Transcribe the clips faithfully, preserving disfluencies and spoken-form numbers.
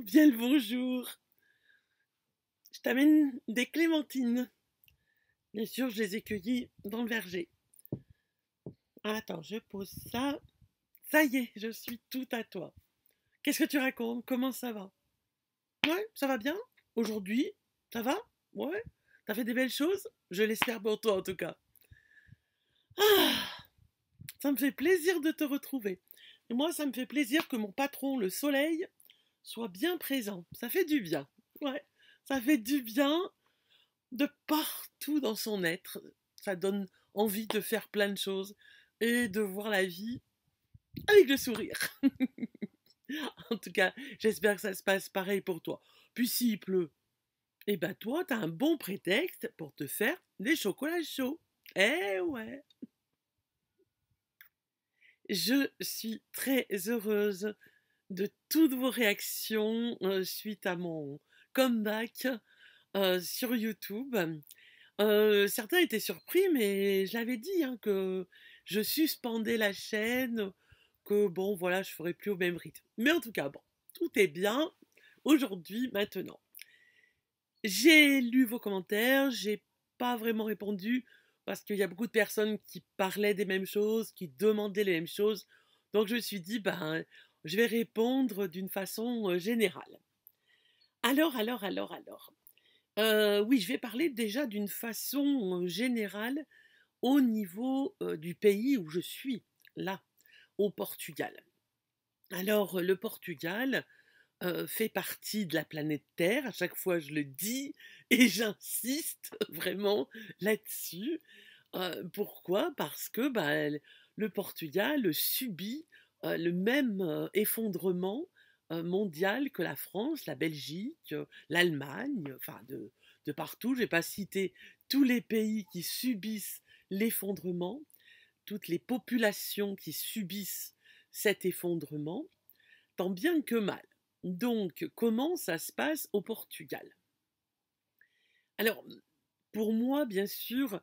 bien le bonjour. Je t'amène des clémentines. Bien sûr, je les ai cueillies dans le verger. Attends, je pose ça. Ça y est, je suis tout à toi. Qu'est-ce que tu racontes? Comment ça va? Ouais, ça va bien. Aujourd'hui, ça va? Ouais. T'as fait des belles choses? Je l'espère pour toi, en tout cas. Ah, ça me fait plaisir de te retrouver. Et moi, ça me fait plaisir que mon patron, le soleil, soit bien présent. Ça fait du bien. Ouais, ça fait du bien de partout dans son être. Ça donne envie de faire plein de choses et de voir la vie avec le sourire. En tout cas, j'espère que ça se passe pareil pour toi. Puis s'il pleut, eh ben toi, t'as un bon prétexte pour te faire des chocolats chauds. Eh ouais! Je suis très heureuse de toutes vos réactions euh, suite à mon comeback euh, sur YouTube. Euh, certains étaient surpris, mais je l'avais dit hein, que je suspendais la chaîne, que bon, voilà, je ne ferai plus au même rythme. Mais en tout cas, bon, tout est bien aujourd'hui, maintenant. J'ai lu vos commentaires, j'ai pas vraiment répondu, parce qu'il y a beaucoup de personnes qui parlaient des mêmes choses, qui demandaient les mêmes choses. Donc je me suis dit, ben, je vais répondre d'une façon générale. Alors, alors, alors, alors. Euh, oui, je vais parler déjà d'une façon générale au niveau euh, du pays où je suis, là, au Portugal. Alors, le Portugal euh, fait partie de la planète Terre, à chaque fois je le dis, et j'insiste vraiment là-dessus. Euh, pourquoi? Parce que bah, le Portugal subit euh, le même euh, effondrement mondial que la France, la Belgique, l'Allemagne, enfin de, de partout. Je n'ai pas cité tous les pays qui subissent l'effondrement, toutes les populations qui subissent cet effondrement, tant bien que mal. Donc, comment ça se passe au Portugal? Alors, pour moi, bien sûr,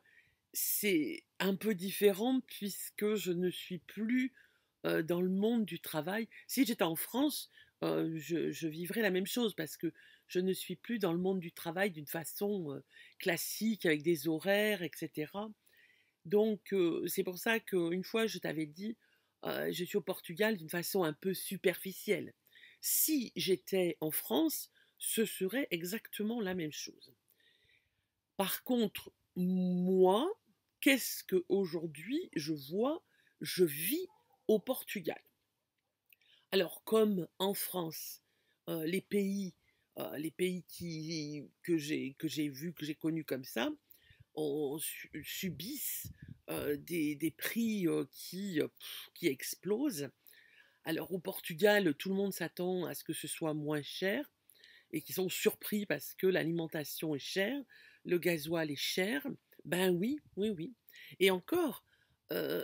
c'est un peu différent puisque je ne suis plus euh, dans le monde du travail. Si j'étais en France, Euh, je, je vivrai la même chose parce que je ne suis plus dans le monde du travail d'une façon euh, classique, avec des horaires, et cetera. Donc, euh, c'est pour ça qu'une fois, je t'avais dit, euh, je suis au Portugal d'une façon un peu superficielle. Si j'étais en France, ce serait exactement la même chose. Par contre, moi, qu'est-ce qu'aujourd'hui je vois, je vis au Portugal? Alors, comme en France, euh, les pays, euh, les pays qui, que j'ai vus, que j'ai connus comme ça, on, on subissent euh, des, des prix euh, qui, euh, qui explosent. Alors, au Portugal, tout le monde s'attend à ce que ce soit moins cher, et qu'ils sont surpris parce que l'alimentation est chère, le gasoil est cher. Ben oui, oui, oui. Et encore... Euh,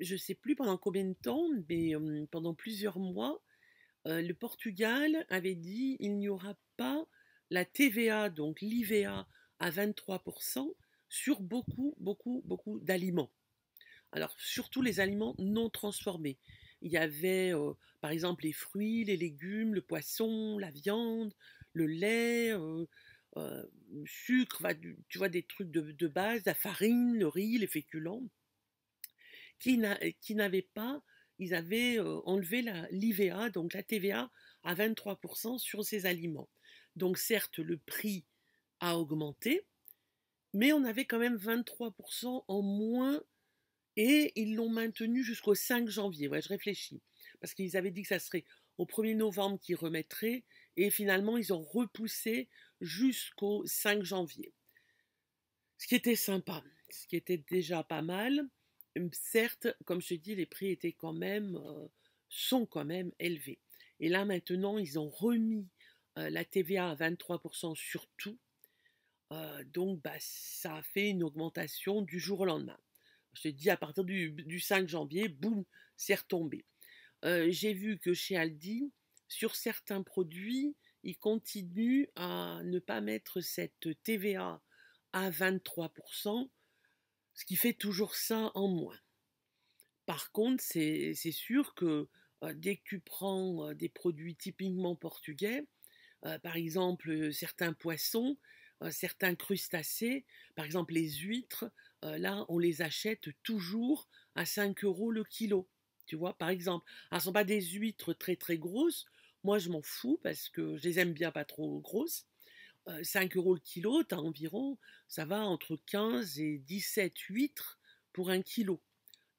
je ne sais plus pendant combien de temps, mais euh, pendant plusieurs mois, euh, le Portugal avait dit il n'y aura pas la T V A, donc l'I V A, à vingt-trois pour cent sur beaucoup, beaucoup, beaucoup d'aliments. Alors, surtout les aliments non transformés. Il y avait, euh, par exemple, les fruits, les légumes, le poisson, la viande, le lait, euh, euh, le sucre, tu vois, des trucs de, de base, la farine, le riz, les féculents. Qui n'avaient pas, ils avaient euh, enlevé l'I V A, donc la T V A, à vingt-trois pour cent sur ces aliments. Donc certes, le prix a augmenté, mais on avait quand même vingt-trois pour cent en moins, et ils l'ont maintenu jusqu'au cinq janvier. Ouais, je réfléchis, parce qu'ils avaient dit que ça serait au premier novembre qu'ils remettraient, et finalement, ils ont repoussé jusqu'au cinq janvier. Ce qui était sympa, ce qui était déjà pas mal. Certes, comme je te dis, les prix étaient quand même, euh, sont quand même élevés. Et là, maintenant, ils ont remis euh, la T V A à vingt-trois pour cent sur tout. Euh, donc, bah, ça a fait une augmentation du jour au lendemain. Je te dis, à partir du, du cinq janvier, boum, c'est retombé. Euh, J'ai vu que chez Aldi, sur certains produits, ils continuent à ne pas mettre cette T V A à vingt-trois pour cent. Ce qui fait toujours ça en moins. Par contre, c'est sûr que euh, dès que tu prends euh, des produits typiquement portugais, euh, par exemple euh, certains poissons, euh, certains crustacés, par exemple les huîtres, euh, là on les achète toujours à cinq euros le kilo, tu vois, par exemple. Alors ce ne sont pas des huîtres très très grosses, moi je m'en fous parce que je les aime bien pas trop grosses. Euh, cinq euros le kilo, tu as environ, ça va entre quinze et dix-sept huîtres pour un kilo.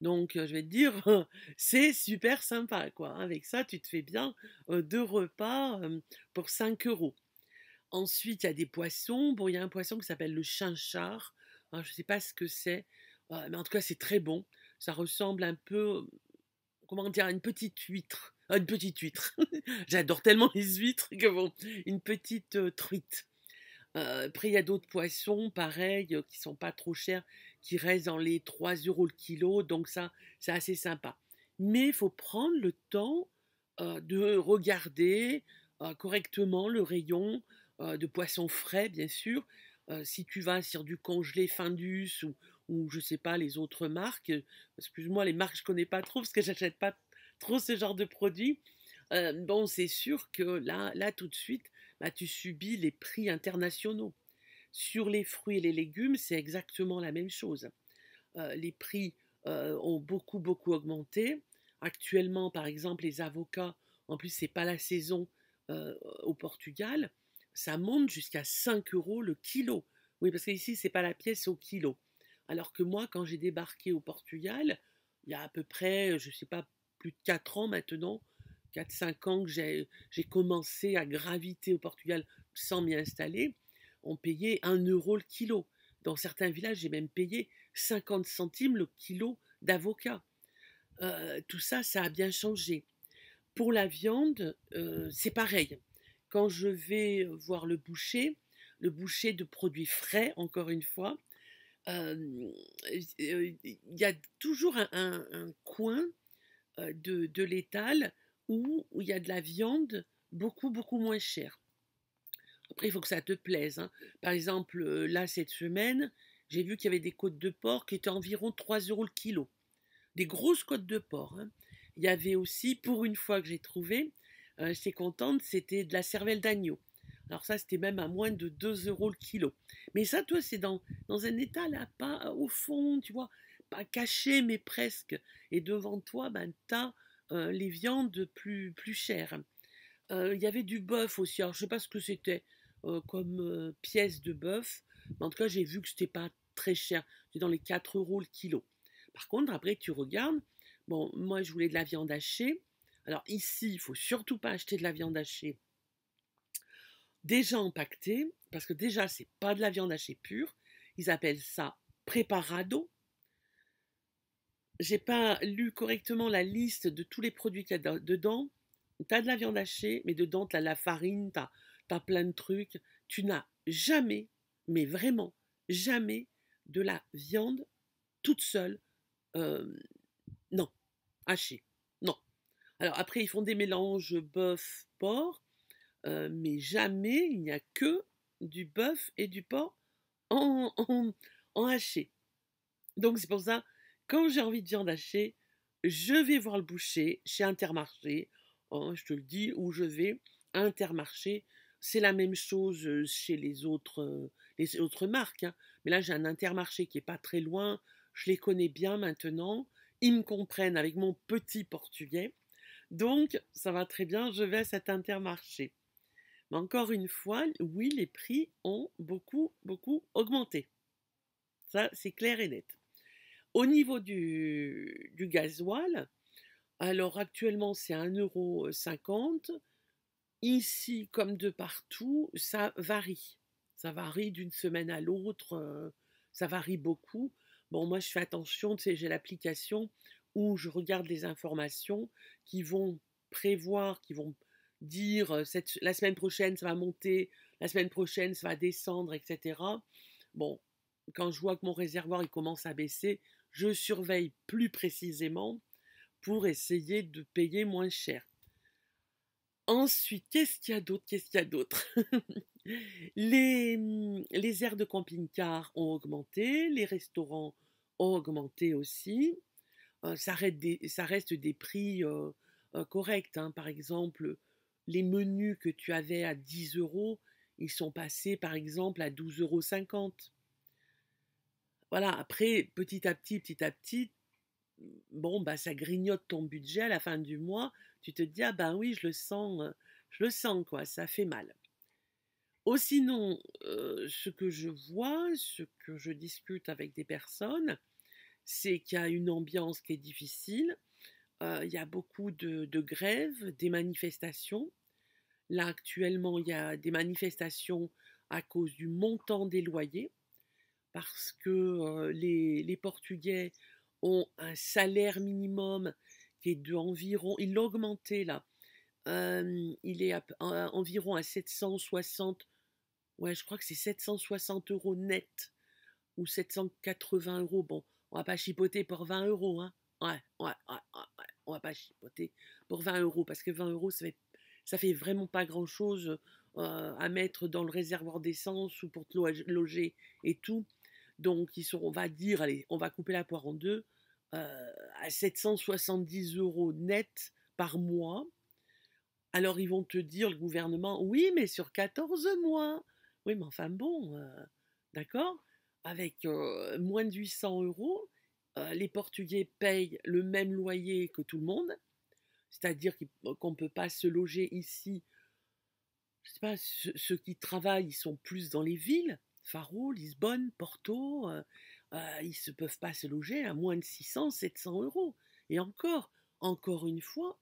Donc, euh, je vais te dire, c'est super sympa, quoi. Avec ça, tu te fais bien euh, deux repas euh, pour cinq euros. Ensuite, il y a des poissons. Bon, il y a un poisson qui s'appelle le chinchard. Hein, je ne sais pas ce que c'est, euh, mais en tout cas, c'est très bon. Ça ressemble un peu, comment dire, à une petite huître. Ah, une petite huître. J'adore tellement les huîtres que bon, une petite euh, truite. Euh, après, il y a d'autres poissons, pareil, euh, qui ne sont pas trop chers, qui restent dans les trois euros le kilo, donc ça, c'est assez sympa. Mais il faut prendre le temps euh, de regarder euh, correctement le rayon euh, de poissons frais, bien sûr. Euh, si tu vas sur du congelé Findus ou, ou je ne sais pas, les autres marques, euh, excuse-moi, les marques, je ne connais pas trop parce que je n'achète pas trop ce genre de produits. Euh, bon, c'est sûr que là, là tout de suite, bah, tu subis les prix internationaux. Sur les fruits et les légumes, c'est exactement la même chose. Euh, les prix euh, ont beaucoup, beaucoup augmenté. Actuellement, par exemple, les avocats, en plus, ce n'est pas la saison euh, au Portugal, ça monte jusqu'à cinq euros le kilo. Oui, parce qu'ici, ce n'est pas la pièce au kilo. Alors que moi, quand j'ai débarqué au Portugal, il y a à peu près, je ne sais pas, plus de quatre ans maintenant, quatre cinq ans que j'ai commencé à graviter au Portugal sans m'y installer, on payait un euro le kilo. Dans certains villages, j'ai même payé cinquante centimes le kilo d'avocat. Euh, tout ça, ça a bien changé. Pour la viande, euh, c'est pareil. Quand je vais voir le boucher, le boucher de produits frais, encore une fois, euh, il y a toujours un, un, un coin de, de l'étal où il y a de la viande beaucoup, beaucoup moins chère. Après, il faut que ça te plaise. Hein. Par exemple, là, cette semaine, j'ai vu qu'il y avait des côtes de porc qui étaient environ trois euros le kilo. Des grosses côtes de porc. Hein. Il y avait aussi, pour une fois que j'ai trouvé, euh, j'étais contente, c'était de la cervelle d'agneau. Alors ça, c'était même à moins de deux euros le kilo. Mais ça, toi, c'est dans, dans un état, là, pas au fond, tu vois, pas caché, mais presque. Et devant toi, ben, t'as euh, les viandes plus, plus chères. Il euh, y avait du bœuf aussi, alors je ne sais pas ce que c'était euh, comme euh, pièce de bœuf, mais en tout cas j'ai vu que ce n'était pas très cher, c'était dans les quatre euros le kilo. Par contre après tu regardes, bon moi je voulais de la viande hachée, alors ici il ne faut surtout pas acheter de la viande hachée déjà empaquetée, parce que déjà c'est pas de la viande hachée pure, ils appellent ça préparado. J'ai pas lu correctement la liste de tous les produits qu'il y a dedans. T'as de la viande hachée, mais dedans, t'as la farine, t'as t'as plein de trucs. Tu n'as jamais, mais vraiment jamais, de la viande toute seule. Euh, non, hachée, non. Alors après, ils font des mélanges bœuf, porc, euh, mais jamais, il n'y a que du bœuf et du porc en, en, en haché. Donc c'est pour ça, quand j'ai envie de viande hachée, je vais voir le boucher chez Intermarché, je te le dis, où je vais à Intermarché. C'est la même chose chez les autres, les autres marques. Hein. Mais là, j'ai un Intermarché qui n'est pas très loin. Je les connais bien maintenant. Ils me comprennent avec mon petit portugais. Donc, ça va très bien. Je vais à cet Intermarché. Mais encore une fois, oui, les prix ont beaucoup, beaucoup augmenté. Ça, c'est clair et net. Au niveau du, du gasoil... Alors actuellement c'est un euro cinquante, ici comme de partout ça varie, ça varie d'une semaine à l'autre, euh, ça varie beaucoup. Bon moi je fais attention, tu sais, j'ai l'application où je regarde les informations qui vont prévoir, qui vont dire euh, cette, la semaine prochaine ça va monter, la semaine prochaine ça va descendre, et cetera. Bon quand je vois que mon réservoir il commence à baisser, je surveille plus précisément pour essayer de payer moins cher. Ensuite, qu'est-ce qu'il y a d'autre? Qu'est-ce qu'il y a d'autre? les, les aires de camping-car ont augmenté, les restaurants ont augmenté aussi. Euh, ça, reste des, ça reste des prix euh, euh, corrects. Hein. Par exemple, les menus que tu avais à dix euros, ils sont passés par exemple à douze euros cinquante. Voilà, après, petit à petit, petit à petit, bon, bah, ça grignote ton budget à la fin du mois. Tu te dis, ah ben oui, je le sens, je le sens, quoi, ça fait mal. Ou sinon, euh, ce que je vois, ce que je discute avec des personnes, c'est qu'il y a une ambiance qui est difficile. Euh, il y a beaucoup de, de grèves, des manifestations. Là, actuellement, il y a des manifestations à cause du montant des loyers, parce que euh, les, les Portugais ont un salaire minimum qui est d'environ, il l'a augmenté là, euh, il est à, à, environ à sept cent soixante, ouais je crois que c'est sept cent soixante euros net, ou sept cent quatre-vingts euros, bon, on va pas chipoter pour vingt euros, hein, ouais, ouais, ouais, ouais, on va pas chipoter pour vingt euros, parce que vingt euros ça fait, ça fait vraiment pas grand chose euh, à mettre dans le réservoir d'essence ou pour te loger et tout. Donc, ils sont, on va dire, allez, on va couper la poire en deux, euh, à sept cent soixante-dix euros net par mois. Alors, ils vont te dire, le gouvernement, oui, mais sur quatorze mois. Oui, mais enfin bon, euh, d'accord. Avec euh, moins de huit cents euros, euh, les Portugais payent le même loyer que tout le monde. C'est-à-dire qu'on ne peut pas se loger ici. Je ne sais pas, ceux, ceux qui travaillent, ils sont plus dans les villes. Faro, Lisbonne, Porto, euh, euh, ils ne peuvent pas se loger à moins de six cents, sept cents euros. Et encore, encore une fois,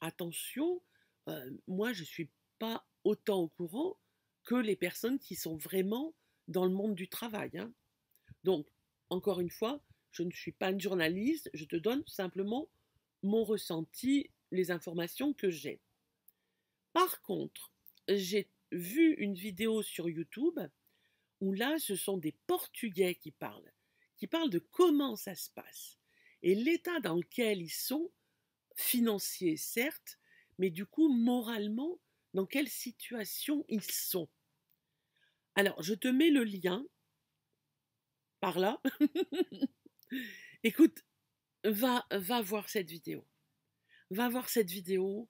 attention, euh, moi je ne suis pas autant au courant que les personnes qui sont vraiment dans le monde du travail. Hein. Donc, encore une fois, je ne suis pas une journaliste, je te donne simplement mon ressenti, les informations que j'ai. Par contre, j'ai vu une vidéo sur YouTube où là, ce sont des Portugais qui parlent, qui parlent de comment ça se passe, et l'état dans lequel ils sont, financiers certes, mais du coup, moralement, dans quelle situation ils sont. Alors, je te mets le lien, par là. Écoute, va, va voir cette vidéo. Va voir cette vidéo,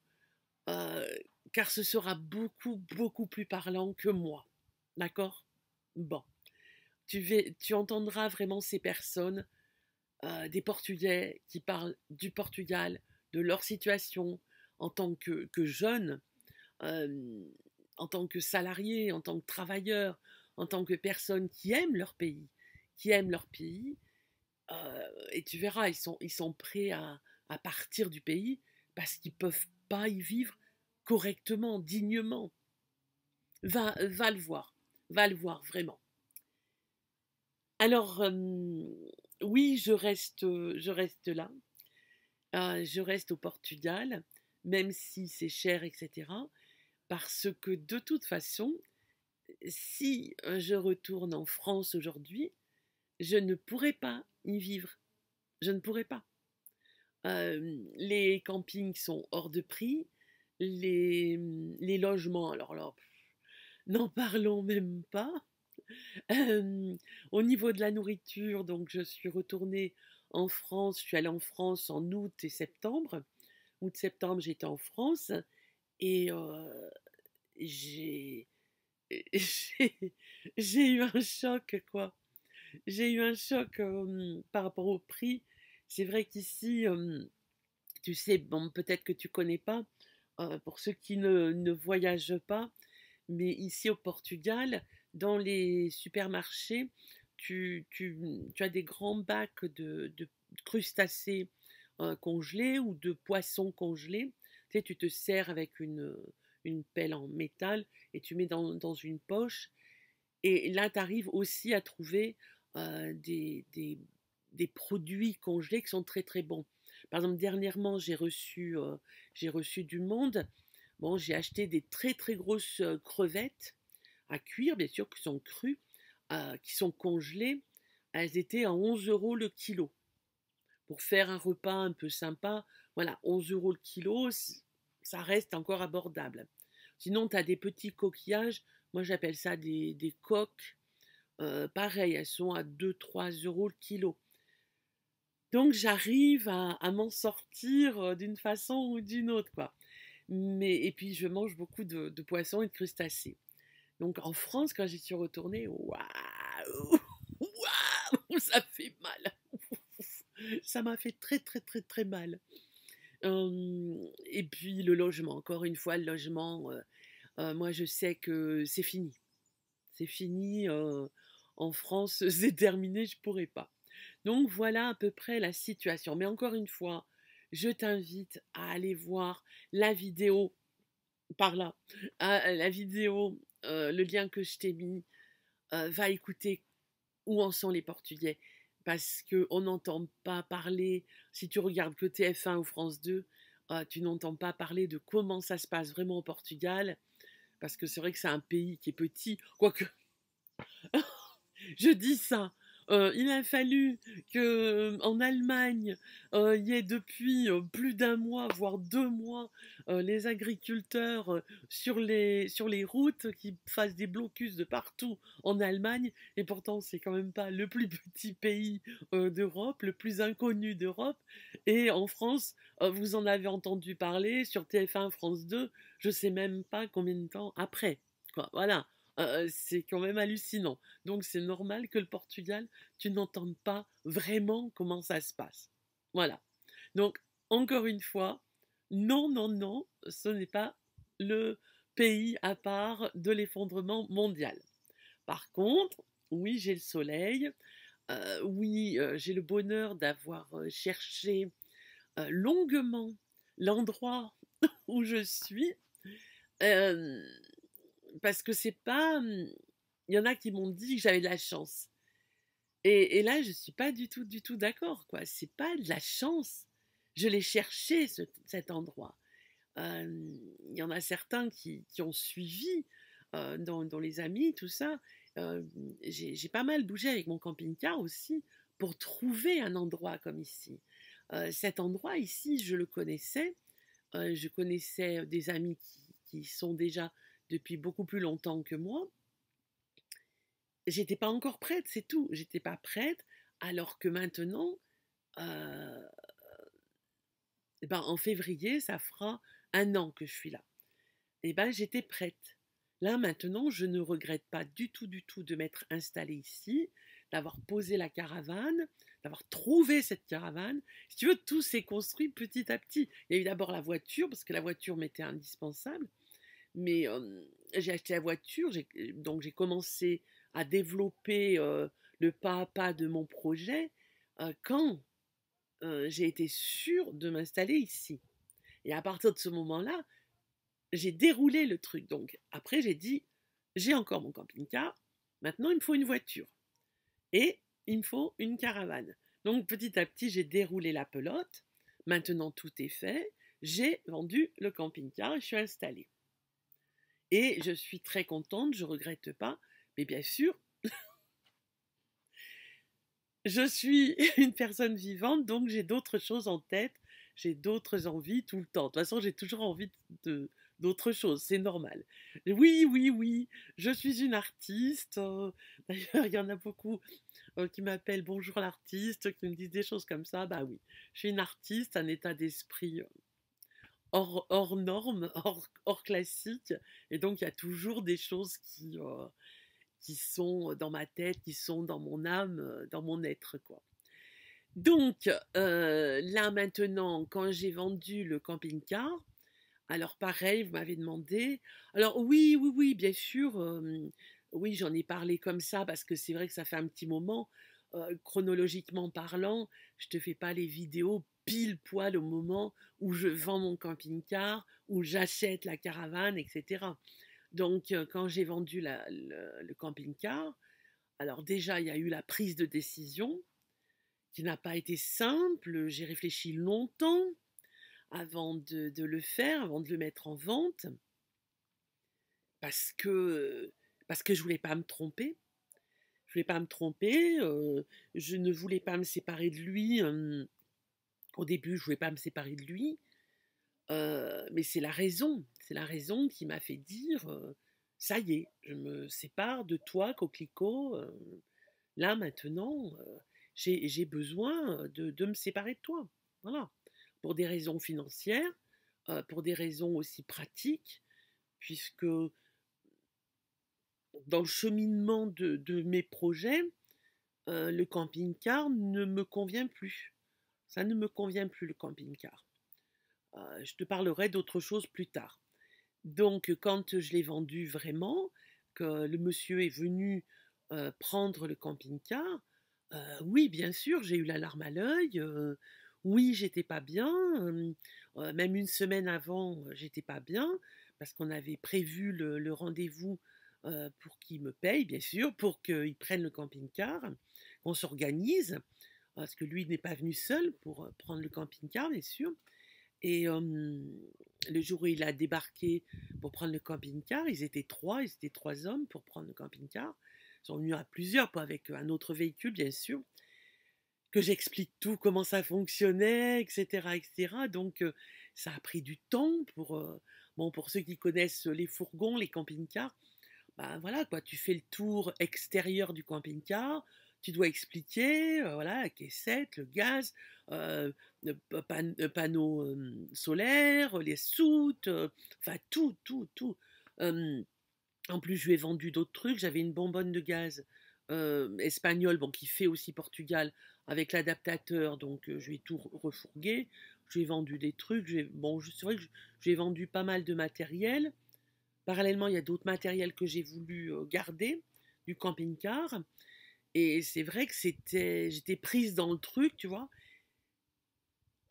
euh, car ce sera beaucoup, beaucoup plus parlant que moi. D'accord ? Bon, tu, vais, tu entendras vraiment ces personnes, euh, des Portugais qui parlent du Portugal, de leur situation en tant que, que jeunes, euh, en tant que salariés, en tant que travailleurs, en tant que personnes qui aiment leur pays, qui aiment leur pays, euh, et tu verras, ils sont, ils sont prêts à, à partir du pays parce qu'ils ne peuvent pas y vivre correctement, dignement. Va, va le voir. Va le voir, vraiment. Alors, euh, oui, je reste, je reste là. Euh, je reste au Portugal, même si c'est cher, et cetera. Parce que, de toute façon, si je retourne en France aujourd'hui, je ne pourrai pas y vivre. Je ne pourrai pas. Euh, les campings sont hors de prix. Les, les logements, alors là... n'en parlons même pas. Euh, au niveau de la nourriture, donc je suis retournée en France, je suis allée en France en août et septembre. Août-septembre, j'étais en France et euh, j'ai eu un choc, quoi. J'ai eu un choc euh, par rapport au prix. C'est vrai qu'ici, euh, tu sais, bon, peut-être que tu connais pas, euh, pour ceux qui ne, ne voyagent pas, mais ici au Portugal, dans les supermarchés, tu, tu, tu as des grands bacs de, de crustacés euh, congelés ou de poissons congelés. Tu sais, tu te sers avec une, une pelle en métal et tu mets dans, dans une poche. Et là, tu arrives aussi à trouver euh, des, des, des produits congelés qui sont très très bons. Par exemple, dernièrement, j'ai reçu, euh, j'ai reçu du monde. Bon, j'ai acheté des très très grosses crevettes à cuire, bien sûr, qui sont crues, euh, qui sont congelées. Elles étaient à onze euros le kilo. Pour faire un repas un peu sympa, voilà, onze euros le kilo, ça reste encore abordable. Sinon, tu as des petits coquillages, moi j'appelle ça des, des coques. Euh, pareil, elles sont à deux à trois euros le kilo. Donc j'arrive à, à m'en sortir d'une façon ou d'une autre, quoi. Mais, et puis je mange beaucoup de, de poissons et de crustacés. Donc en France, quand j'y suis retournée, waouh, waouh, ça fait mal. Ça m'a fait très très très très mal. Euh, et puis le logement, encore une fois, le logement, euh, euh, moi je sais que c'est fini. C'est fini, euh, en France, c'est terminé, je ne pourrai pas. Donc voilà à peu près la situation. Mais encore une fois, je t'invite à aller voir la vidéo, par là, à la vidéo, euh, le lien que je t'ai mis, euh, va écouter où en sont les Portugais, parce qu'on n'entend pas parler, si tu regardes que T F un ou France deux, euh, tu n'entends pas parler de comment ça se passe vraiment au Portugal, parce que c'est vrai que c'est un pays qui est petit, quoique, je dis ça. Euh, il a fallu qu'en euh, Allemagne, il euh, y ait depuis euh, plus d'un mois, voire deux mois, euh, les agriculteurs euh, sur, les, sur les routes qui fassent des blocus de partout en Allemagne. Et pourtant, c'est quand même pas le plus petit pays euh, d'Europe, le plus inconnu d'Europe. Et en France, euh, vous en avez entendu parler sur T F un, France deux, je sais même pas combien de temps après, quoi, voilà. Euh, c'est quand même hallucinant. Donc c'est normal que le Portugal, tu n'entendes pas vraiment comment ça se passe. Voilà. Donc encore une fois, non, non, non, ce n'est pas le pays à part de l'effondrement mondial. Par contre, oui, j'ai le soleil, euh, oui, euh, j'ai le bonheur d'avoir euh, cherché euh, longuement l'endroit où je suis. Euh, Parce que c'est pas... Il y en a qui m'ont dit que j'avais de la chance. Et, et là, je ne suis pas du tout, du tout d'accord, quoi. C'est pas de la chance. Je l'ai cherché, ce, cet endroit. Euh, il y en a certains qui, qui ont suivi, euh, dans, dans les amis, tout ça. Euh, j'ai pas mal bougé avec mon camping-car aussi pour trouver un endroit comme ici. Euh, cet endroit ici, je le connaissais. Euh, je connaissais des amis qui, qui sont déjà... depuis beaucoup plus longtemps que moi, j'étais pas encore prête, c'est tout. J'étais pas prête, alors que maintenant, euh, ben en février, ça fera un an que je suis là. Et ben j'étais prête. Là maintenant, je ne regrette pas du tout, du tout de m'être installée ici, d'avoir posé la caravane, d'avoir trouvé cette caravane. Si tu veux, tout s'est construit petit à petit. Il y a eu d'abord la voiture, parce que la voiture m'était indispensable. Mais euh, j'ai acheté la voiture, donc j'ai commencé à développer euh, le pas à pas de mon projet euh, quand euh, j'ai été sûre de m'installer ici. Et à partir de ce moment-là, j'ai déroulé le truc. Donc après, j'ai dit, j'ai encore mon camping-car, maintenant il me faut une voiture. Et il me faut une caravane. Donc petit à petit, j'ai déroulé la pelote. Maintenant, tout est fait. J'ai vendu le camping-car et je suis installée. Et je suis très contente, je ne regrette pas, mais bien sûr, je suis une personne vivante, donc j'ai d'autres choses en tête, j'ai d'autres envies tout le temps. De toute façon, j'ai toujours envie d'autres choses, c'est normal. Oui, oui, oui, je suis une artiste. Euh, D'ailleurs, il y en a beaucoup euh, qui m'appellent « Bonjour l'artiste », qui me disent des choses comme ça. Bah oui, je suis une artiste, un état d'esprit... Euh, Hors, hors norme, hors, hors classique, et donc il y a toujours des choses qui, euh, qui sont dans ma tête, qui sont dans mon âme, dans mon être, quoi. Donc, euh, là maintenant, quand j'ai vendu le camping-car, alors pareil, vous m'avez demandé, alors oui, oui, oui, bien sûr, euh, oui, j'en ai parlé comme ça, parce que c'est vrai que ça fait un petit moment, euh, chronologiquement parlant, je te fais pas les vidéos pile poil au moment où je vends mon camping-car, où j'achète la caravane, et cetera. Donc, quand j'ai vendu la, le, le camping-car, alors déjà, il y a eu la prise de décision qui n'a pas été simple. J'ai réfléchi longtemps avant de, de le faire, avant de le mettre en vente, parce que, parce que je ne voulais pas me tromper. Je ne voulais pas me tromper, euh, je ne voulais pas me séparer de lui. Euh, Au début, je ne voulais pas me séparer de lui, euh, mais c'est la raison, c'est la raison qui m'a fait dire euh, « ça y est, je me sépare de toi, Coquelicot, euh, là maintenant, euh, j'ai besoin de, de me séparer de toi. Voilà. Pour des raisons financières, euh, pour des raisons aussi pratiques, puisque dans le cheminement de, de mes projets, euh, le camping-car ne me convient plus. Ça ne me convient plus, le camping-car. Euh, je te parlerai d'autre chose plus tard. Donc, quand je l'ai vendu vraiment, que le monsieur est venu euh, prendre le camping-car, euh, oui, bien sûr, j'ai eu la larme à l'œil, euh, oui, j'étais pas bien, euh, même une semaine avant, j'étais pas bien, parce qu'on avait prévu le, le rendez-vous euh, pour qu'il me paye, bien sûr, pour qu'il prenne le camping-car, qu'on s'organise, parce que lui n'est pas venu seul pour prendre le camping-car, bien sûr. Et euh, le jour où il a débarqué pour prendre le camping-car, ils étaient trois, ils étaient trois hommes pour prendre le camping-car. Ils sont venus à plusieurs, pas avec un autre véhicule, bien sûr, que j'explique tout, comment ça fonctionnait, et cetera, et cetera. Donc, euh, ça a pris du temps pour, euh, bon, pour ceux qui connaissent les fourgons, les camping-cars. Ben voilà, quoi, tu fais le tour extérieur du camping-car, tu dois expliquer, euh, voilà, la caissette, le gaz, euh, pan panneaux euh, solaires, les soutes, euh, enfin tout, tout, tout. Euh, en plus, je lui ai vendu d'autres trucs. J'avais une bonbonne de gaz euh, espagnole, bon, qui fait aussi Portugal, avec l'adaptateur, donc euh, je lui ai tout refourgué. Je lui ai vendu des trucs. Bon, c'est vrai que j'ai vendu pas mal de matériel. Parallèlement, il y a d'autres matériels que j'ai voulu euh, garder du camping-car. Et c'est vrai que c'était, j'étais prise dans le truc, tu vois.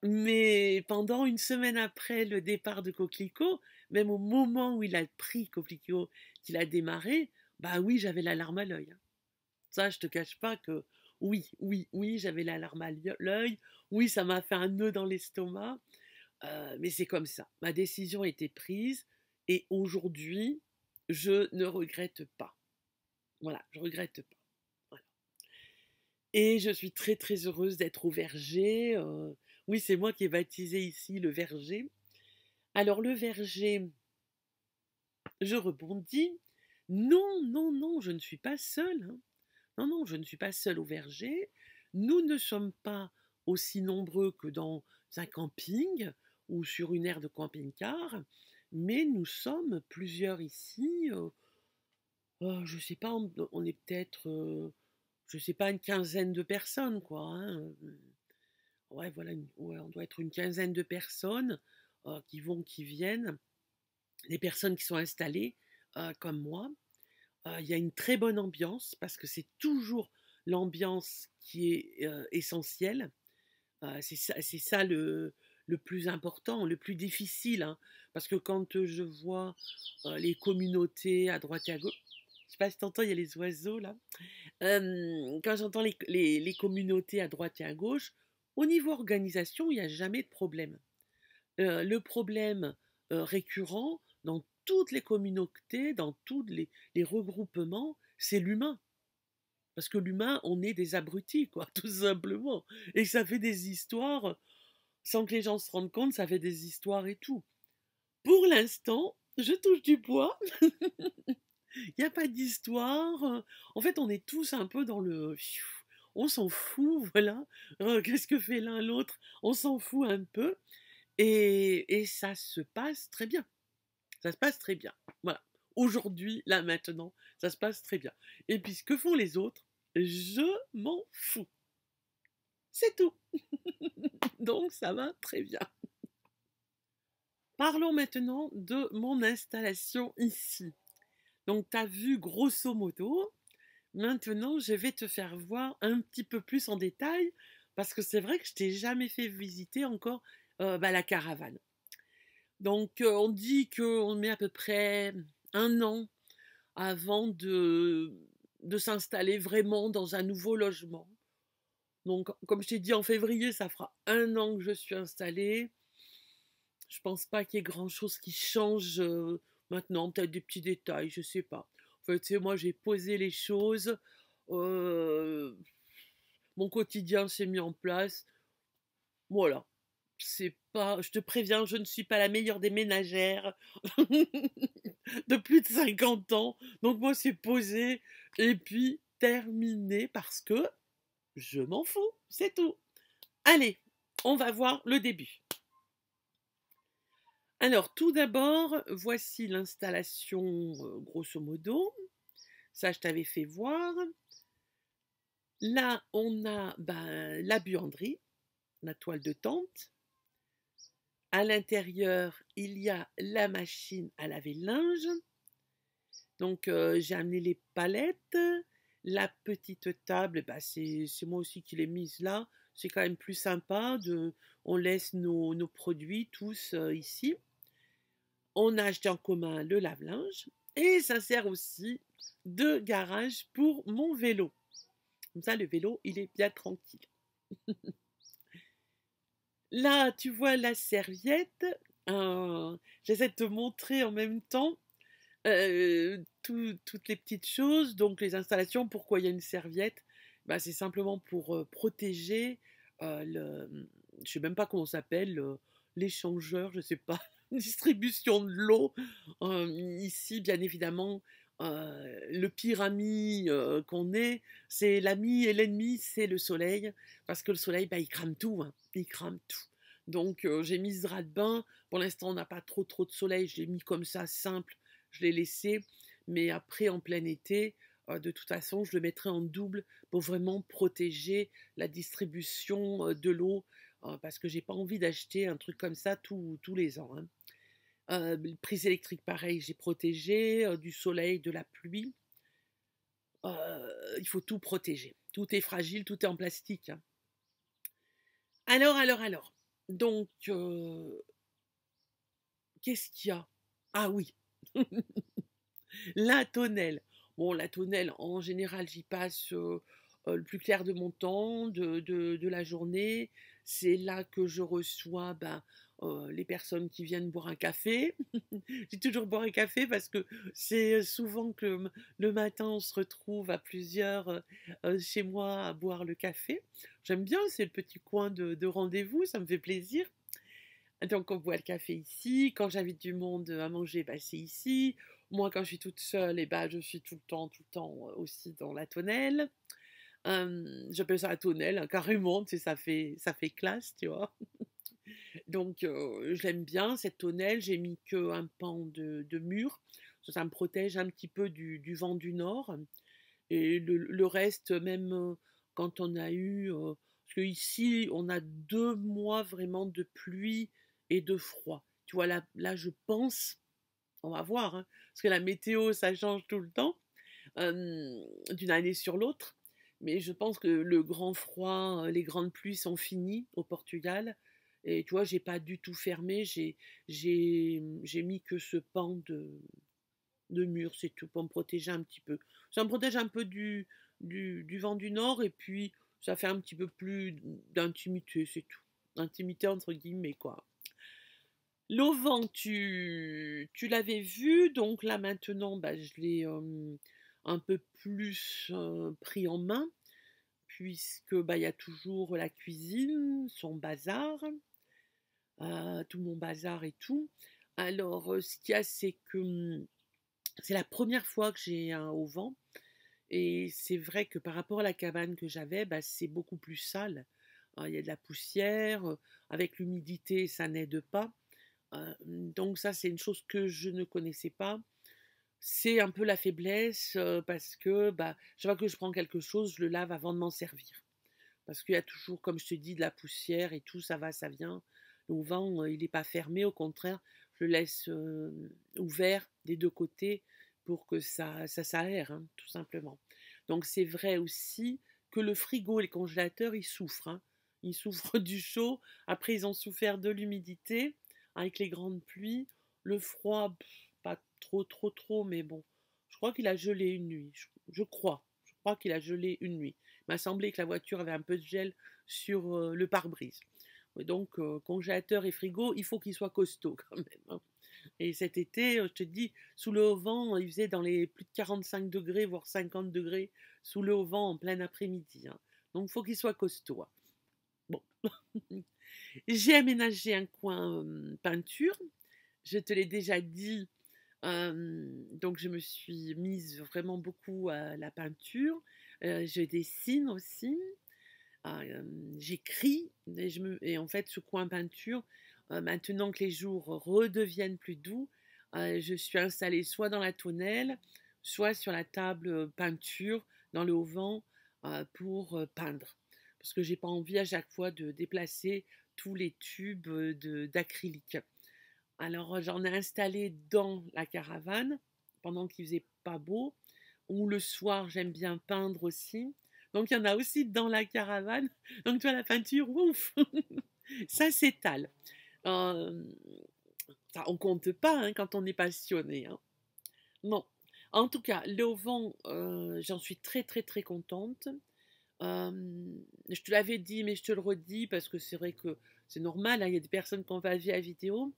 Mais pendant une semaine après le départ de Coquelicot, même au moment où il a pris Coquelicot, qu'il a démarré, bah oui, j'avais la larme à l'œil. Ça, je te cache pas que oui, oui, oui, j'avais la larme à l'œil. Oui, ça m'a fait un nœud dans l'estomac. Euh, mais c'est comme ça. Ma décision était prise et aujourd'hui, je ne regrette pas. Voilà, je ne regrette pas. Et je suis très très heureuse d'être au verger. Euh, oui, c'est moi qui ai baptisé ici le verger. Alors le verger, je rebondis. Non, non, non, je ne suis pas seule. Hein. Non, non, je ne suis pas seule au verger. Nous ne sommes pas aussi nombreux que dans un camping ou sur une aire de camping-car, mais nous sommes plusieurs ici. Euh, euh, je ne sais pas, on, on est peut-être... Euh, je ne sais pas, une quinzaine de personnes, quoi. Hein. Ouais, voilà, une, ouais, on doit être une quinzaine de personnes euh, qui vont, qui viennent. Des personnes qui sont installées, euh, comme moi. Il euh, y a une très bonne ambiance, parce que c'est toujours l'ambiance qui est euh, essentielle. Euh, c'est ça, c'est ça le, le plus important, le plus difficile. Hein, parce que quand je vois euh, les communautés à droite et à gauche, je ne sais pas si t'entends, il y a les oiseaux là. Euh, quand j'entends les, les, les communautés à droite et à gauche, au niveau organisation, il n'y a jamais de problème. Euh, le problème euh, récurrent dans toutes les communautés, dans tous les, les regroupements, c'est l'humain. Parce que l'humain, on est des abrutis, quoi, tout simplement. Et ça fait des histoires, sans que les gens se rendent compte, ça fait des histoires et tout. Pour l'instant, je touche du bois. Il n'y a pas d'histoire. En fait, on est tous un peu dans le... On s'en fout, voilà. Qu'est-ce que fait l'un l'autre? On s'en fout un peu. Et, et ça se passe très bien. Ça se passe très bien. Voilà. Aujourd'hui, là, maintenant, ça se passe très bien. Et puis, ce que font les autres, je m'en fous. C'est tout. Donc, ça va très bien. Parlons maintenant de mon installation ici. Donc, tu as vu grosso modo. Maintenant, je vais te faire voir un petit peu plus en détail parce que c'est vrai que je t'ai jamais fait visiter encore euh, bah, la caravane. Donc, euh, on dit qu'on met à peu près un an avant de, de s'installer vraiment dans un nouveau logement. Donc, comme je t'ai dit, en février, ça fera un an que je suis installée. Je ne pense pas qu'il y ait grand-chose qui change... Euh, Maintenant, peut-être des petits détails, je sais pas. En fait, c'est moi, j'ai posé les choses. Euh, mon quotidien s'est mis en place. Voilà. C'est pas... Je te préviens, je ne suis pas la meilleure des ménagères de plus de cinquante ans. Donc, moi, c'est posé et puis terminé parce que Je m'en fous, c'est tout. Allez, on va voir le début. Alors, tout d'abord, voici l'installation, euh, grosso modo. Ça, je t'avais fait voir. Là, on a ben, la buanderie, la toile de tente. À l'intérieur, il y a la machine à laver le linge. Donc, euh, j'ai amené les palettes. La petite table, ben, c'est moi aussi qui l'ai mise là. C'est quand même plus sympa. De, on laisse nos, nos produits tous euh, ici. On a acheté en commun le lave-linge. Et ça sert aussi de garage pour mon vélo. Comme ça, le vélo, il est bien tranquille. Là, tu vois la serviette. Euh, j'essaie de te montrer en même temps euh, tout, toutes les petites choses. Donc, les installations, pourquoi il y a une serviette? Ben, c'est simplement pour euh, protéger euh, le... Je ne sais même pas comment ça s'appelle, euh, l'échangeur, je ne sais pas, distribution de l'eau. Euh, ici, bien évidemment... Euh, le pire ami euh, qu'on est, c'est l'ami et l'ennemi, c'est le soleil, parce que le soleil, bah, il crame tout, hein, il crame tout. Donc euh, j'ai mis ce drap de bain, pour l'instant on n'a pas trop trop de soleil, je l'ai mis comme ça, simple, je l'ai laissé, mais après en plein été, euh, de toute façon je le mettrai en double pour vraiment protéger la distribution euh, de l'eau, euh, parce que j'ai pas envie d'acheter un truc comme ça tout, tous les ans, hein. Euh, prise électrique, pareil, j'ai protégé, euh, du soleil, de la pluie. Euh, il faut tout protéger. Tout est fragile, tout est en plastique, hein. Alors, alors, alors. Donc, euh, qu'est-ce qu'il y a? Ah oui, la tonnelle. Bon, la tonnelle, en général, j'y passe euh, euh, le plus clair de mon temps, de, de, de la journée. C'est là que je reçois... Ben, Euh, les personnes qui viennent boire un café. J'ai toujours boire un café parce que c'est souvent que le matin on se retrouve à plusieurs euh, chez moi à boire le café. J'aime bien, c'est le petit coin de, de rendez-vous, ça me fait plaisir. Donc on boit le café ici, quand j'invite du monde à manger, bah, c'est ici. Moi quand je suis toute seule, et bah, je suis tout le temps, tout le temps aussi dans la tonnelle. Euh, j'appelle ça la tonnelle, hein, carrément, tu sais, ça fait, ça fait classe, tu vois. Donc, euh, je l'aime bien, cette tonnelle. J'ai mis qu'un pan de, de mur. Ça, ça me protège un petit peu du, du vent du nord. Et le, le reste, même quand on a eu... Euh, parce qu'ici, on a deux mois vraiment de pluie et de froid. Tu vois, là, là je pense... On va voir, hein, parce que la météo, ça change tout le temps, euh, d'une année sur l'autre. Mais je pense que le grand froid, les grandes pluies sont finies au Portugal. Et tu vois, j'ai pas du tout fermé, j'ai mis que ce pan de, de mur, c'est tout, pour me protéger un petit peu. Ça me protège un peu du, du, du vent du nord, et puis ça fait un petit peu plus d'intimité, c'est tout. Intimité entre guillemets, quoi. L'auvent, tu, tu l'avais vu, donc là maintenant, bah, je l'ai euh, un peu plus euh, pris en main, puisque bah, y a toujours la cuisine, son bazar... Euh, tout mon bazar et tout. Alors, euh, ce qu'il y a, c'est que hum, c'est la première fois que j'ai un auvent. Et c'est vrai que par rapport à la cabane que j'avais, bah, c'est beaucoup plus sale. Il y a de la poussière. Euh, avec l'humidité, ça n'aide pas. Euh, donc ça, c'est une chose que je ne connaissais pas. C'est un peu la faiblesse euh, parce que bah, chaque fois que je prends quelque chose, je le lave avant de m'en servir. Parce qu'il y a toujours, comme je te dis, de la poussière et tout, ça va, ça vient... L'auvent, il n'est pas fermé, au contraire, je le laisse euh, ouvert des deux côtés pour que ça, ça s'aère, hein, tout simplement. Donc c'est vrai aussi que le frigo et les congélateurs, ils souffrent, hein. Ils souffrent du chaud, après ils ont souffert de l'humidité, avec les grandes pluies, le froid, pff, pas trop, trop, trop, mais bon, je crois qu'il a gelé une nuit, je, je crois, je crois qu'il a gelé une nuit. Il m'a semblé que la voiture avait un peu de gel sur euh, le pare-brise. Donc, euh, congélateur et frigo, il faut qu'ils soient costauds quand même, hein. Et cet été, je te dis, sous le auvent, il faisait dans les plus de quarante-cinq degrés, voire cinquante degrés, sous le auvent en plein après-midi, hein. Donc, il faut qu'ils soient costauds, hein. Bon. J'ai aménagé un coin euh, peinture. Je te l'ai déjà dit. Euh, donc, je me suis mise vraiment beaucoup à la peinture. Euh, je dessine aussi. euh, j'écris et, je me, et en fait ce coin peinture, euh, maintenant que les jours redeviennent plus doux, euh, je suis installée soit dans la tonnelle, soit sur la table peinture, dans le auvent, euh, pour euh, peindre. Parce que j'ai pas envie à chaque fois de déplacer tous les tubes d'acrylique. Alors j'en ai installé dans la caravane, pendant qu'il faisait pas beau, ou le soir j'aime bien peindre aussi. Donc il y en a aussi dans la caravane. Donc toi la peinture, ouf, ça s'étale. Euh, on compte pas hein, quand on est passionné. Hein. Non. En tout cas, l'auvent, euh, j'en suis très très très contente. Euh, je te l'avais dit, mais je te le redis parce que c'est vrai que c'est normal. Hein, il y a des personnes qui ont pas vu la vidéo.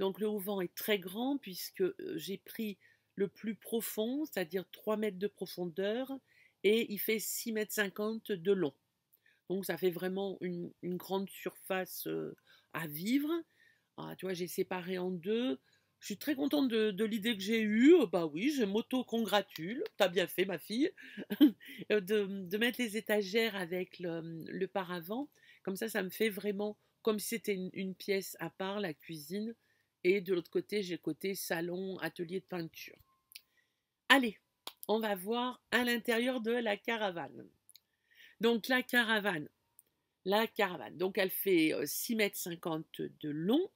Donc le auvent est très grand puisque j'ai pris le plus profond, c'est-à-dire trois mètres de profondeur, et il fait six mètres cinquante de long. Donc ça fait vraiment une, une grande surface euh, à vivre. Ah, tu vois, j'ai séparé en deux. Je suis très contente de, de l'idée que j'ai eue. Bah oui, je m'auto-congratule. T'as bien fait, ma fille. de, de mettre les étagères avec le, le paravent. Comme ça, ça me fait vraiment comme si c'était une, une pièce à part, la cuisine. Et de l'autre côté, j'ai le côté salon, atelier de peinture. Allez, on va voir à l'intérieur de la caravane. Donc la caravane, la caravane. Donc elle fait six mètres cinquante de long.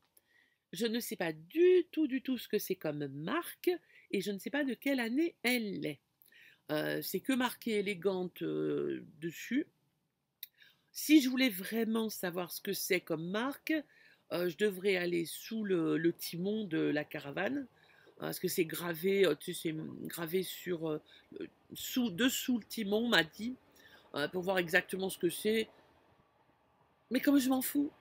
Je ne sais pas du tout, du tout ce que c'est comme marque et je ne sais pas de quelle année elle est. Euh, c'est que marqué élégante euh, dessus. Si je voulais vraiment savoir ce que c'est comme marque, Euh, je devrais aller sous le, le timon de la caravane, hein, parce que c'est gravé, euh, tu sais, gravé sur, euh, sous, dessous le timon, m'a dit, euh, pour voir exactement ce que c'est. Mais comme je m'en fous,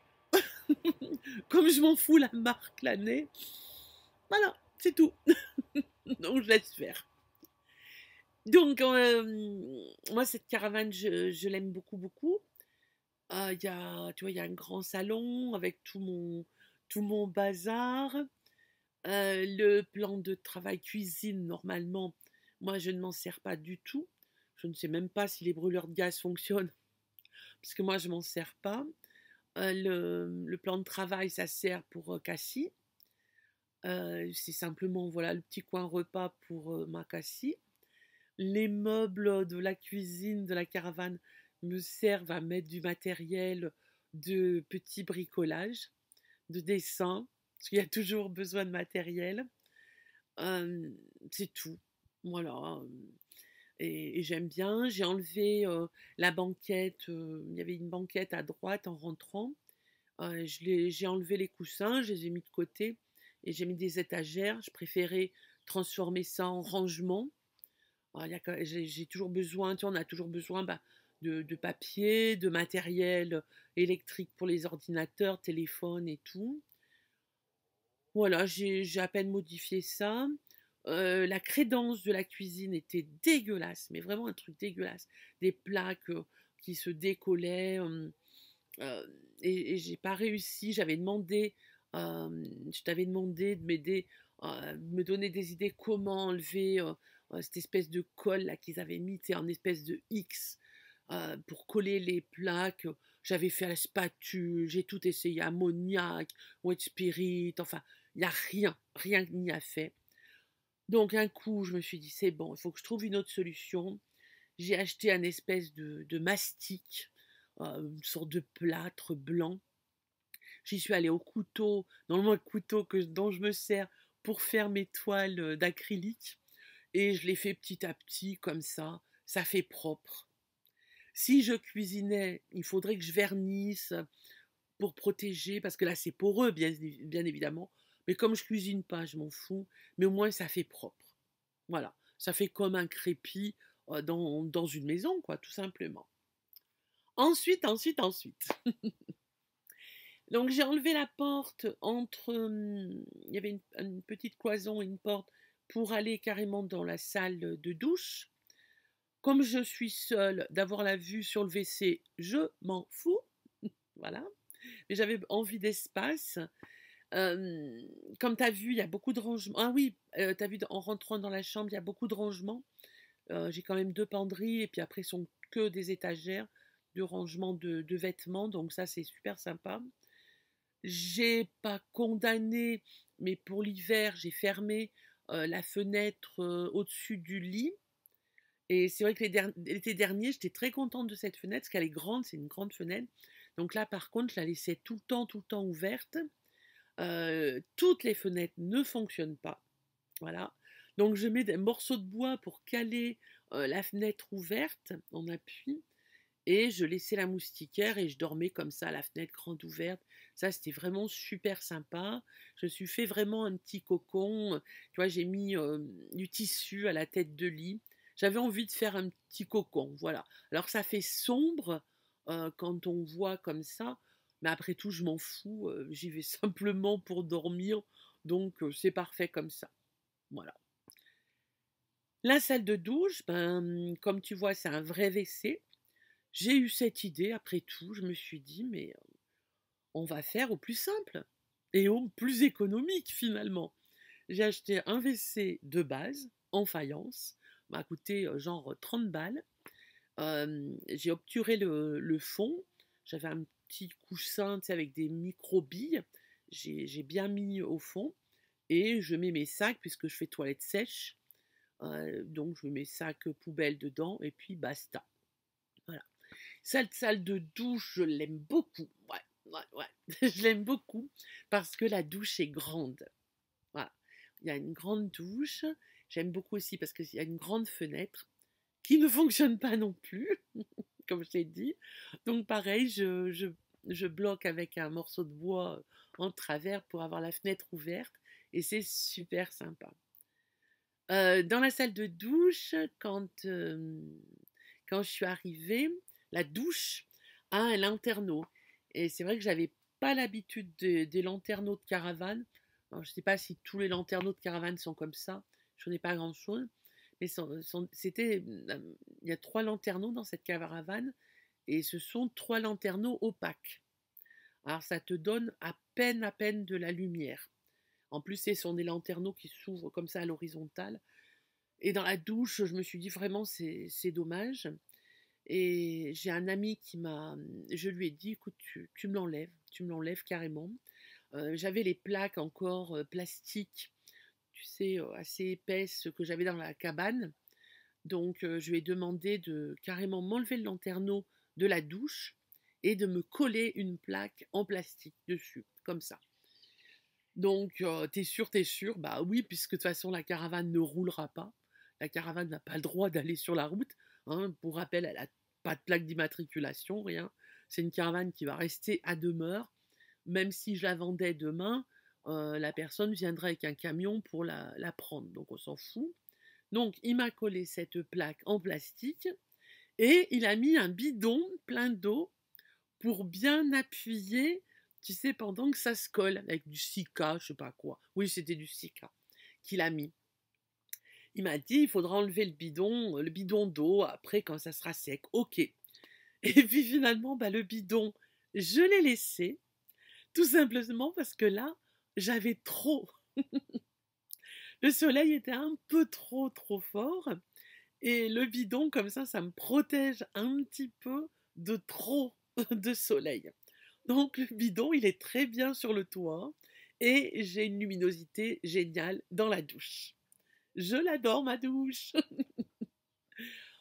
comme je m'en fous la marque, l'année, voilà, c'est tout. Donc je laisse faire. Donc, euh, moi, cette caravane, je, je l'aime beaucoup, beaucoup. Euh, y a, tu vois, il y a un grand salon avec tout mon, tout mon bazar. Euh, le plan de travail cuisine, normalement, moi, je ne m'en sers pas du tout. Je ne sais même pas si les brûleurs de gaz fonctionnent, parce que moi, je ne m'en sers pas. Euh, le, le plan de travail, ça sert pour euh, Cassie. Euh, c'est simplement, voilà, le petit coin repas pour euh, ma Cassie. Les meubles de la cuisine, de la caravane, me servent à mettre du matériel de petits bricolages, de dessins, parce qu'il y a toujours besoin de matériel. Euh, c'est tout, voilà. Et, et j'aime bien, j'ai enlevé euh, la banquette, euh, il y avait une banquette à droite en rentrant, euh, j'ai enlevé les coussins, je les ai mis de côté, et j'ai mis des étagères, je préférais transformer ça en rangement. J'ai toujours besoin, tu vois, on a toujours besoin... Bah, De, de papier, de matériel électrique pour les ordinateurs, téléphones et tout. Voilà, j'ai à peine modifié ça. Euh, la crédence de la cuisine était dégueulasse, mais vraiment un truc dégueulasse. Des plaques euh, qui se décollaient euh, euh, et, et j'ai pas réussi. J'avais demandé, euh, je t'avais demandé de m'aider, euh, me donner des idées comment enlever euh, cette espèce de colle là qu'ils avaient mis, c'est un espèce de X. Euh, pour coller les plaques, j'avais fait à la spatule, j'ai tout essayé, ammoniac, wet spirit, enfin, il n'y a rien, rien n'y a fait. Donc un coup, je me suis dit, c'est bon, il faut que je trouve une autre solution. J'ai acheté un espèce de, de mastic, euh, une sorte de plâtre blanc. J'y suis allée au couteau, normalement le couteau que, dont je me sers pour faire mes toiles d'acrylique, et je l'ai fait petit à petit, comme ça, ça fait propre. Si je cuisinais, il faudrait que je vernisse pour protéger, parce que là c'est poreux bien, bien évidemment, mais comme je cuisine pas, je m'en fous, mais au moins ça fait propre. Voilà, ça fait comme un crépi dans, dans une maison, quoi, tout simplement. Ensuite, ensuite, ensuite. Donc j'ai enlevé la porte entre, il y avait une, une petite cloison et une porte pour aller carrément dans la salle de douche. Comme je suis seule, d'avoir la vue sur le W C, je m'en fous. Voilà. Mais j'avais envie d'espace. Euh, comme tu as vu, il y a beaucoup de rangements. Ah oui, euh, tu as vu, en rentrant dans la chambre, il y a beaucoup de rangements. Euh, J'ai quand même deux penderies et puis après, ce sont que des étagères. de rangement de, de vêtements, donc ça c'est super sympa. J'ai pas condamné, mais pour l'hiver j'ai fermé euh, la fenêtre euh, au-dessus du lit, et c'est vrai que l'été dernier j'étais très contente de cette fenêtre, parce qu'elle est grande, c'est une grande fenêtre, donc là par contre je la laissais tout le temps, tout le temps ouverte. Euh, toutes les fenêtres ne fonctionnent pas, voilà, donc je mets des morceaux de bois pour caler euh, la fenêtre ouverte en appui, et je laissais la moustiquaire et je dormais comme ça, la fenêtre grande ouverte. Ça c'était vraiment super sympa, je me suis fait vraiment un petit cocon, tu vois, j'ai mis euh, du tissu à la tête de lit, j'avais envie de faire un petit cocon, voilà. Alors ça fait sombre euh, quand on voit comme ça, mais après tout, je m'en fous, euh, j'y vais simplement pour dormir, donc euh, c'est parfait comme ça. Voilà. La salle de douche, ben, comme tu vois, c'est un vrai W C. J'ai eu cette idée, après tout, je me suis dit, mais euh, on va faire au plus simple et au plus économique, finalement. J'ai acheté un W C de base, en faïence, m'a coûté euh, genre trente balles. Euh, j'ai obturé le, le fond, j'avais un petit coussin, tu sais, avec des micro-billes, j'ai bien mis au fond, et je mets mes sacs, puisque je fais toilette sèche, euh, donc je mets mes sacs poubelles dedans, et puis basta. Voilà. Cette salle de douche, je l'aime beaucoup, ouais, ouais, ouais, je l'aime beaucoup, parce que la douche est grande, voilà, il y a une grande douche, j'aime beaucoup aussi, parce qu'il y a une grande fenêtre, qui ne fonctionne pas non plus, comme je t'ai dit, donc pareil, je, je, je bloque avec un morceau de bois en travers pour avoir la fenêtre ouverte, et c'est super sympa. Euh, dans la salle de douche, quand, euh, quand je suis arrivée, la douche a un lanterneau, et c'est vrai que j'avais pas l'habitude de, des lanterneaux de caravane. Alors, je sais pas si tous les lanterneaux de caravane sont comme ça, je n'en ai pas grand chose, mais c'était, il y a trois lanterneaux dans cette caravane, et ce sont trois lanterneaux opaques. Alors ça te donne à peine, à peine de la lumière. En plus, ce sont des lanterneaux qui s'ouvrent comme ça à l'horizontale. Et dans la douche, je me suis dit vraiment, c'est dommage. Et j'ai un ami qui m'a, je lui ai dit, écoute, tu, tu me l'enlèves, tu me l'enlèves carrément. Euh, J'avais les plaques encore euh, plastiques, tu sais, assez épaisse, que j'avais dans la cabane. Donc, euh, je lui ai demandé de carrément m'enlever le lanterneau de la douche et de me coller une plaque en plastique dessus, comme ça. Donc, euh, t'es sûr, t'es sûr? Bah oui, puisque de toute façon, la caravane ne roulera pas. La caravane n'a pas le droit d'aller sur la route. Hein. Pour rappel, elle n'a pas de plaque d'immatriculation, rien. C'est une caravane qui va rester à demeure. Même si je la vendais demain, Euh, la personne viendrait avec un camion pour la, la prendre, donc on s'en fout. Donc il m'a collé cette plaque en plastique et il a mis un bidon plein d'eau pour bien appuyer, tu sais, pendant que ça se colle, avec du Sika, je sais pas quoi. Oui, c'était du Sika qu'il a mis. Il m'a dit, il faudra enlever le bidon, le bidon d'eau après quand ça sera sec. Ok. Et puis finalement, bah, le bidon, je l'ai laissé, tout simplement parce que là, j'avais trop. Le soleil était un peu trop, trop fort. Et le bidon, comme ça, ça me protège un petit peu de trop de soleil. Donc, le bidon, il est très bien sur le toit. Et j'ai une luminosité géniale dans la douche. Je l'adore, ma douche.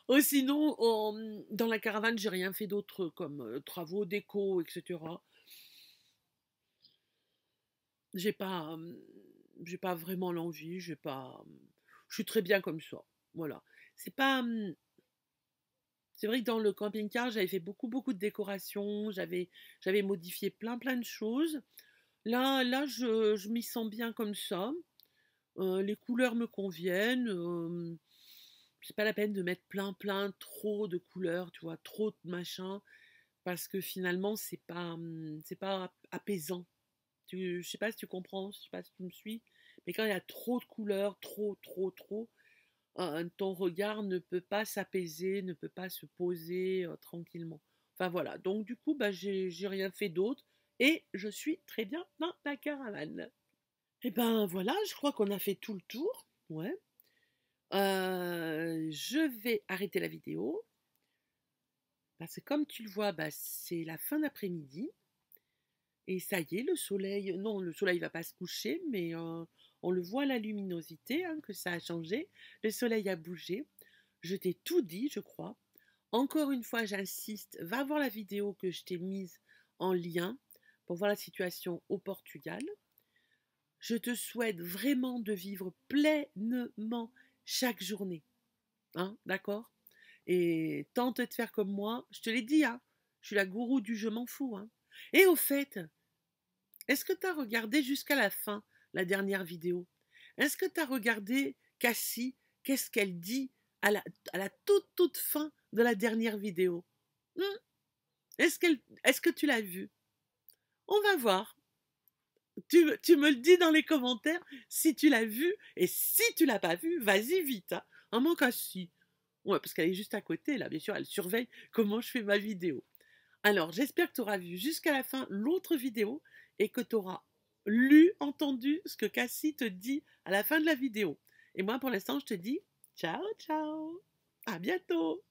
Oh, sinon, on, dans la caravane, j'ai rien fait d'autre comme euh, travaux, déco, et cetera. J'ai pas, j'ai pas vraiment l'envie, j'ai pas, je suis très bien comme ça, voilà. C'est pas, c'est vrai que dans le camping-car, j'avais fait beaucoup, beaucoup de décorations, j'avais, j'avais modifié plein, plein de choses. Là, là, je, je m'y sens bien comme ça. Euh, les couleurs me conviennent. Euh, c'est pas la peine de mettre plein, plein, trop de couleurs, tu vois, trop de machin, parce que finalement, c'est pas, c'est pas apaisant. Je ne sais pas si tu comprends, je ne sais pas si tu me suis, mais quand il y a trop de couleurs, trop, trop, trop, euh, ton regard ne peut pas s'apaiser, ne peut pas se poser euh, tranquillement. Enfin voilà, donc du coup, bah, j'ai rien fait d'autre et je suis très bien dans la caravane. Et ben voilà, je crois qu'on a fait tout le tour. Ouais. Euh, je vais arrêter la vidéo. Parce que comme tu le vois, bah, c'est la fin d'après-midi. Et ça y est, le soleil, non, le soleil ne va pas se coucher, mais euh, on le voit à la luminosité, hein, que ça a changé. Le soleil a bougé. Je t'ai tout dit, je crois. Encore une fois, j'insiste, va voir la vidéo que je t'ai mise en lien pour voir la situation au Portugal. Je te souhaite vraiment de vivre pleinement chaque journée. Hein, d'accord? Et tente de te faire comme moi. Je te l'ai dit, hein, je suis la gourou du je m'en fous. Hein. Et au fait, est-ce que tu as regardé jusqu'à la fin la dernière vidéo? Est-ce que tu as regardé Cassie? Qu'est-ce qu'elle dit à la, à la toute toute fin de la dernière vidéo? hmm Est-ce qu'elle, est-ce que tu l'as vue? On va voir. Tu, tu me le dis dans les commentaires si tu l'as vue, et si tu l'as pas vue, vas-y vite. Hein. Un manque à si. Ouais, parce qu'elle est juste à côté, là, bien sûr, elle surveille comment je fais ma vidéo. Alors, j'espère que tu auras vu jusqu'à la fin l'autre vidéo et que tu auras lu, entendu ce que Cassie te dit à la fin de la vidéo. Et moi, pour l'instant, je te dis ciao, ciao, à bientôt.